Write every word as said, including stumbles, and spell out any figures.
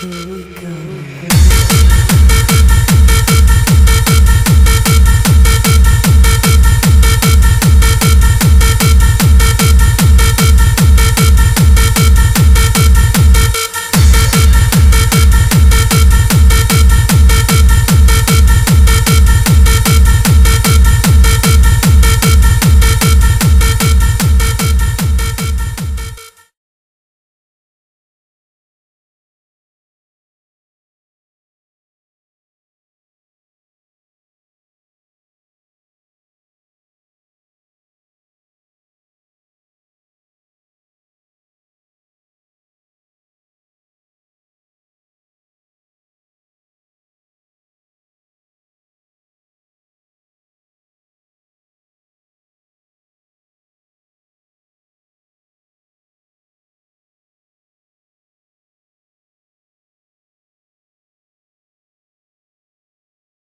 Here we go.